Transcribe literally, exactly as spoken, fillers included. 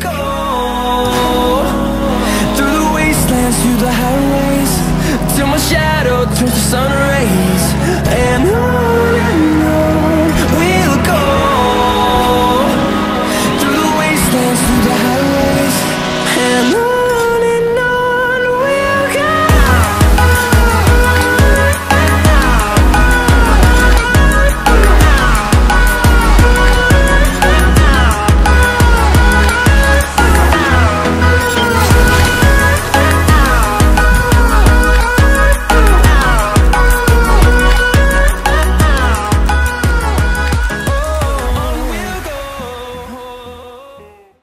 go.